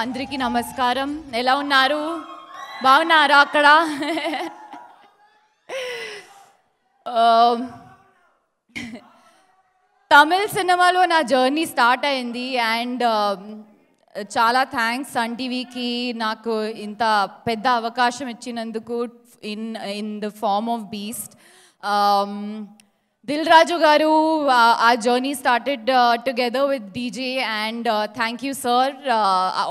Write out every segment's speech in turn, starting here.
అందరికీ నమస్కారం. ఎలా ఉన్నారు? బాగున్నారా? అక్కడ తమిళ సినిమాలో నా జర్నీ స్టార్ట్ అయింది. అండ్ చాలా థ్యాంక్స్ సన్ టీవీకి నాకు ఇంత పెద్ద అవకాశం ఇచ్చినందుకు in the form of beast. Dil Raju garu, our journey started together with DJ, and thank you, sir.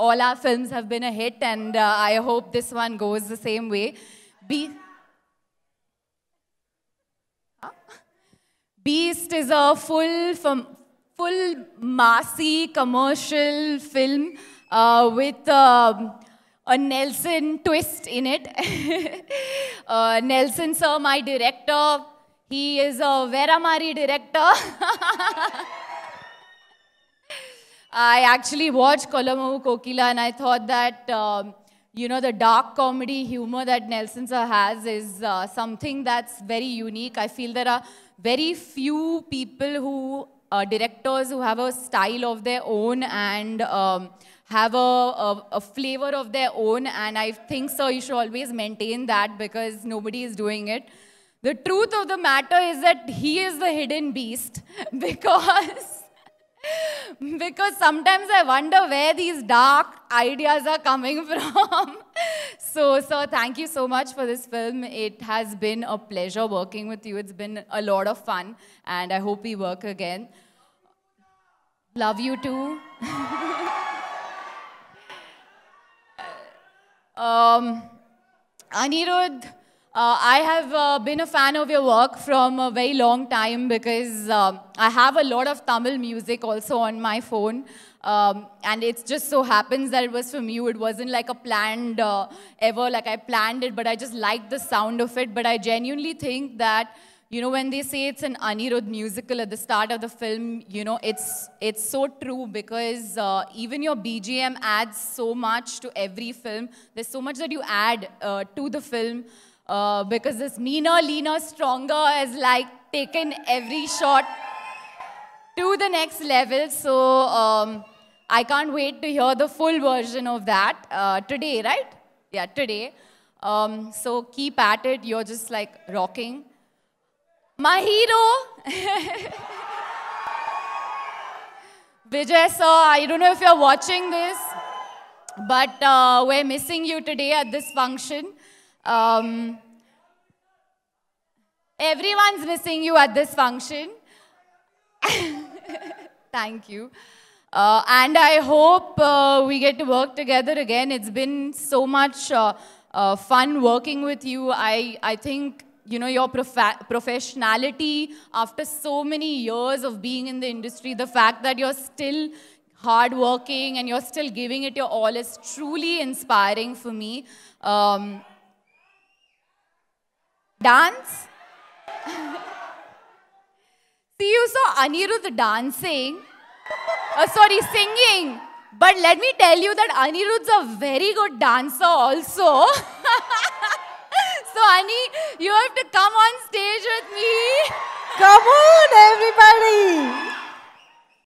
All our films have been a hit, and I hope this one goes the same way. Beast is a full massy commercial film with a Nelson twist in it. Nelson, sir, my director. He is a Veramari director. I actually watched Kolamuhu Kokila and I thought that, the dark comedy humor that Nelson sir has is something that's very unique. I feel there are very few people who, directors who have a style of their own and have a flavor of their own. And I think, sir, you should always maintain that because nobody is doing it. The truth of the matter is that he is the hidden beast because sometimes I wonder where these dark ideas are coming from. So, sir, thank you so much for this film. It has been a pleasure working with you. It's been a lot of fun and I hope we work again. Love you too. Anirudh, I have been a fan of your work from a very long time because I have a lot of Tamil music also on my phone. And it just so happens that it was from you. It wasn't like a planned, like I planned it, but I just liked the sound of it. But I genuinely think that, when they say it's an Anirudh musical at the start of the film, it's so true because even your BGM adds so much to every film. There's so much that you add to the film. Because this meaner, leaner, stronger is like taken every shot to the next level. So I can't wait to hear the full version of that today, right? Yeah, today. So keep at it. You're just like rocking. My hero. Vijay sir, I don't know if you're watching this, but we're missing you today at this function. Everyone's missing you at this function. Thank you. And I hope we get to work together again. It's been so much fun working with you. I think, your professionality after so many years of being in the industry, the fact that you're still hardworking and you're still giving it your all is truly inspiring for me. Dance. See, you saw Anirudh dancing. Sorry, singing. But let me tell you that Anirudh's a very good dancer also. So, Ani, you have to come on stage with me. Come on, everybody.